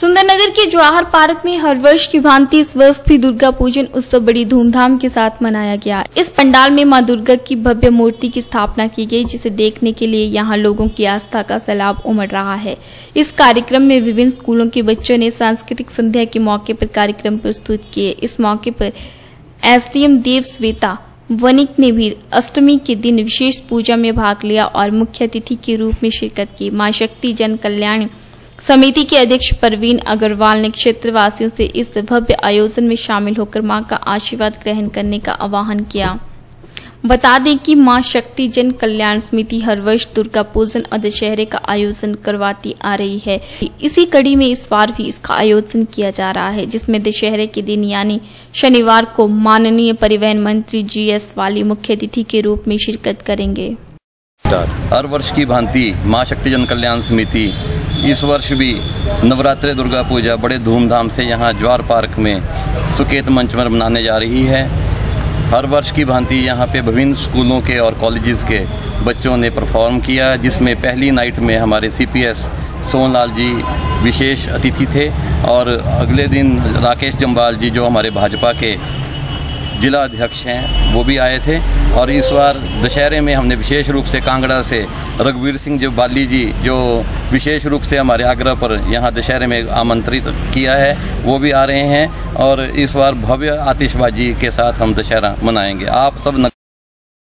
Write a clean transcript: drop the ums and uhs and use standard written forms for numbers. सुंदरनगर के जवाहर पार्क में हर वर्ष की भांति इस वर्ष भी दुर्गा पूजन उत्सव बड़ी धूमधाम के साथ मनाया गया। इस पंडाल में मां दुर्गा की भव्य मूर्ति की स्थापना की गई, जिसे देखने के लिए यहां लोगों की आस्था का सैलाब उमड़ रहा है। इस कार्यक्रम में विभिन्न स्कूलों के बच्चों ने सांस्कृतिक संध्या के मौके पर कार्यक्रम प्रस्तुत किए। इस मौके पर एसडीएम देव स्वेता वनिक ने भी अष्टमी के दिन विशेष पूजा में भाग लिया और मुख्य अतिथि के रूप में शिरकत की। माँ शक्ति जन कल्याण समिति के अध्यक्ष परवीन अग्रवाल ने क्षेत्रवासियों से इस भव्य आयोजन में शामिल होकर मां का आशीर्वाद ग्रहण करने का आह्वान किया। बता दें कि मां शक्ति जन कल्याण समिति हर वर्ष दुर्गा पूजन और दशहरे का आयोजन करवाती आ रही है। इसी कड़ी में इस बार भी इसका आयोजन किया जा रहा है, जिसमें दशहरे के दिन यानी शनिवार को माननीय परिवहन मंत्री GS वाली मुख्य अतिथि के रूप में शिरकत करेंगे। हर वर्ष की भांति माँ शक्ति जन कल्याण समिति इस वर्ष भी नवरात्रि दुर्गा पूजा बड़े धूमधाम से यहाँ ज्वार पार्क में सुकेत मंच पर मनाने जा रही है। हर वर्ष की भांति यहाँ पे विभिन्न स्कूलों के और कॉलेजेस के बच्चों ने परफॉर्म किया, जिसमें पहली नाइट में हमारे CPS सोनलाल जी विशेष अतिथि थे और अगले दिन राकेश जम्बाल जी जो हमारे भाजपा के जिला अध्यक्ष हैं वो भी आए थे। और इस बार दशहरे में हमने विशेष रूप से कांगड़ा से रघुवीर सिंह जोबाली जी जो विशेष रूप से हमारे आगरा पर यहाँ दशहरे में आमंत्रित किया है वो भी आ रहे हैं और इस बार भव्य आतिशबाजी के साथ हम दशहरा मनाएंगे। आप सब